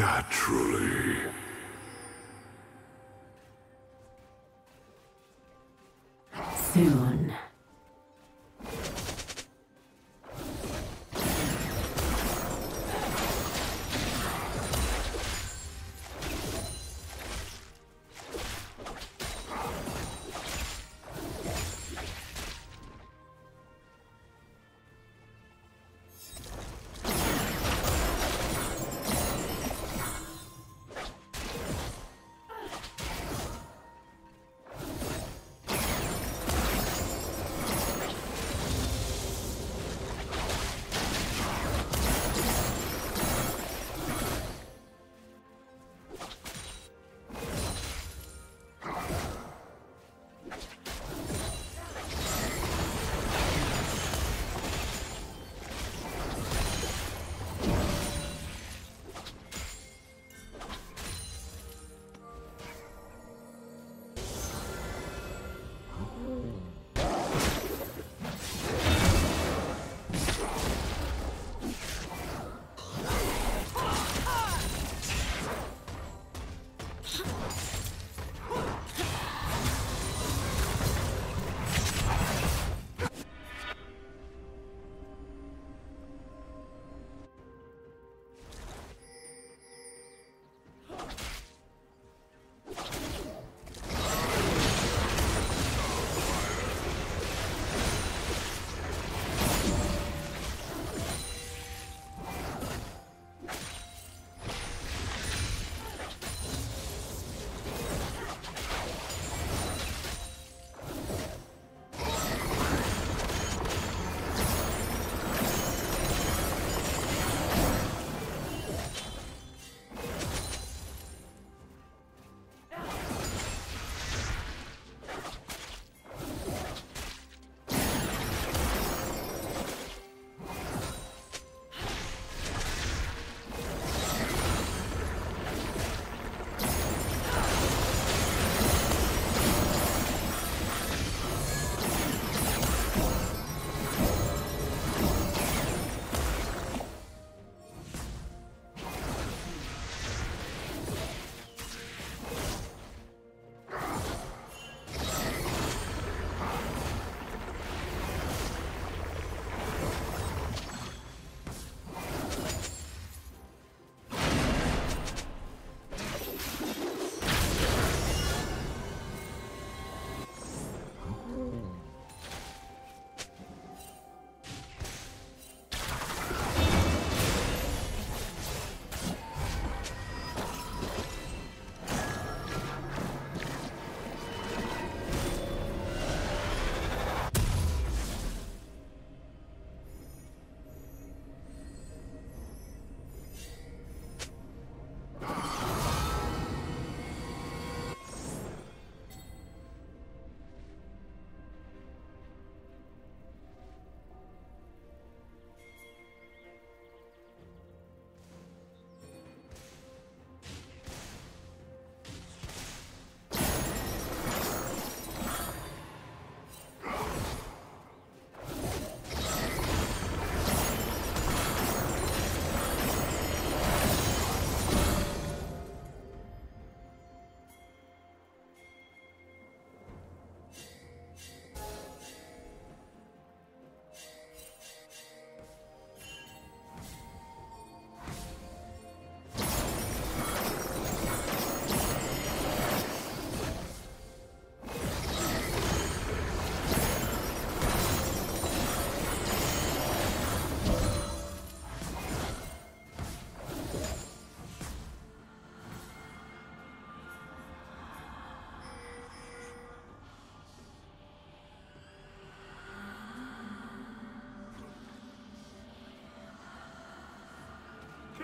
Naturally. Soon.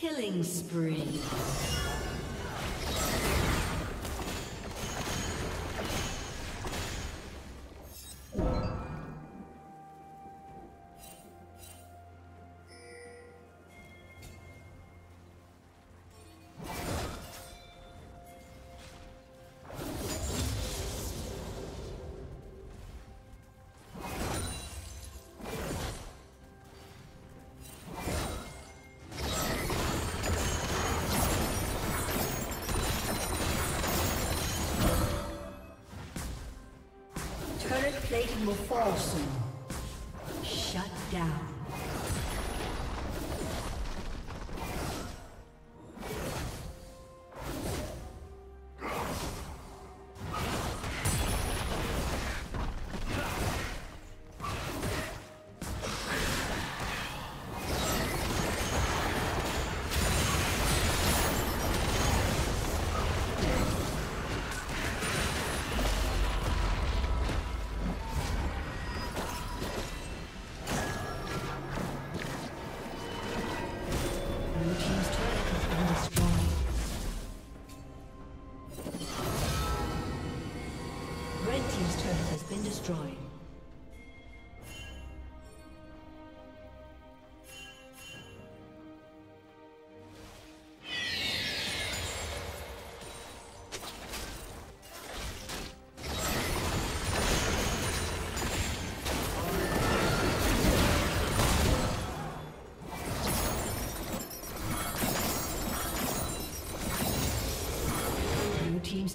Killing spree. Plating will fall soon. Shut down. Destroyed. Blue team's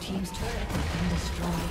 Team's turret has been destroyed.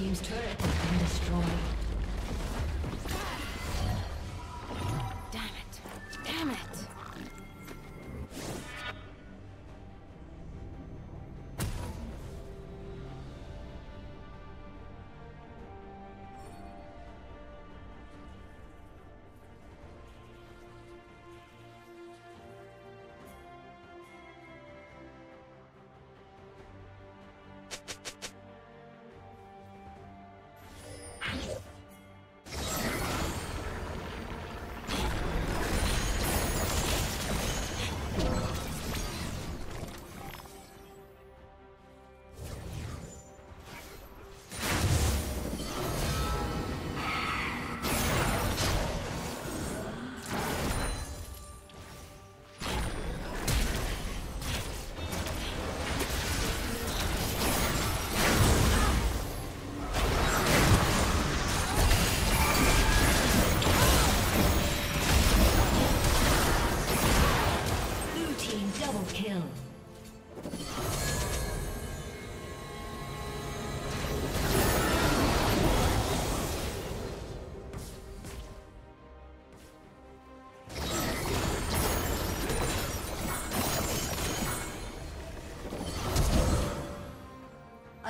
Team's turret has been destroyed.